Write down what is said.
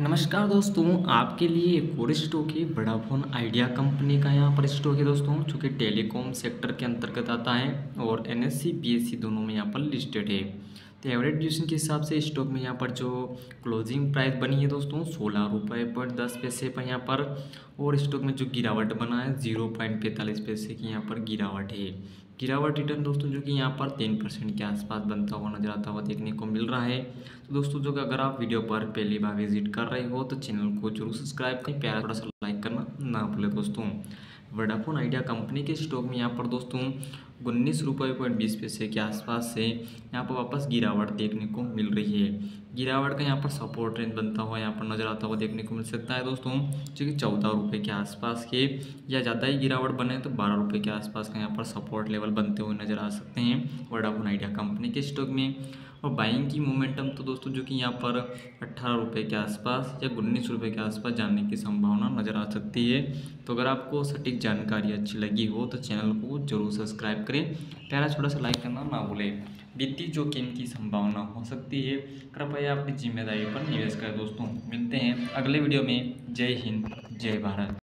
नमस्कार दोस्तों, आपके लिए एक और स्टॉक है वोडाफोन आइडिया कंपनी का यहाँ पर स्टॉक है दोस्तों, जो कि टेलीकॉम सेक्टर के अंतर्गत आता है और एनएससी बीएसई दोनों में यहाँ पर लिस्टेड है। तो एवरेज ड्यूरेशन के हिसाब से स्टॉक में यहाँ पर जो क्लोजिंग प्राइस बनी है दोस्तों ₹16.10 पर यहाँ पर, और स्टॉक में जो गिरावट बना है 0.45 पैसे की यहाँ पर गिरावट है। गिरावट रिटर्न दोस्तों जो कि यहाँ पर 3% के आसपास बनता हुआ नजर आता हुआ देखने को मिल रहा है। तो दोस्तों जो कि अगर आप वीडियो पर पहली बार विजिट कर रहे हो तो चैनल को जरूर सब्सक्राइब करें, प्यारा थोड़ा सा लाइक करना ना भूलें। दोस्तों वोडाफोन आइडिया कंपनी के स्टॉक में यहाँ पर दोस्तों ₹19.20 के आसपास से यहाँ पर वापस गिरावट देखने को मिल रही है। गिरावट का यहाँ पर सपोर्ट रेंज बनता हुआ यहाँ पर नज़र आता हुआ देखने को मिल सकता है दोस्तों, जो कि ₹14 के आसपास के या ज़्यादा ही गिरावट बने तो ₹12 के आसपास का यहाँ पर सपोर्ट लेवल बनते हुए नज़र आ सकते हैं वोडाफोन आइडिया कंपनी के स्टॉक में। और बाइंग की मोमेंटम तो दोस्तों जो कि यहाँ पर ₹18 के आसपास या ₹19 के आसपास जाने की संभावना नज़र आ सकती है। तो अगर आपको सटीक जानकारी अच्छी लगी हो तो चैनल को जरूर सब्सक्राइब करें, प्यारा छोटा सा लाइक करना ना भूलें। वित्तीय जोखिम की संभावना हो सकती है, कृपया अपनी जिम्मेदारी पर निवेश करें। दोस्तों मिलते हैं अगले वीडियो में। जय हिंद, जय भारत।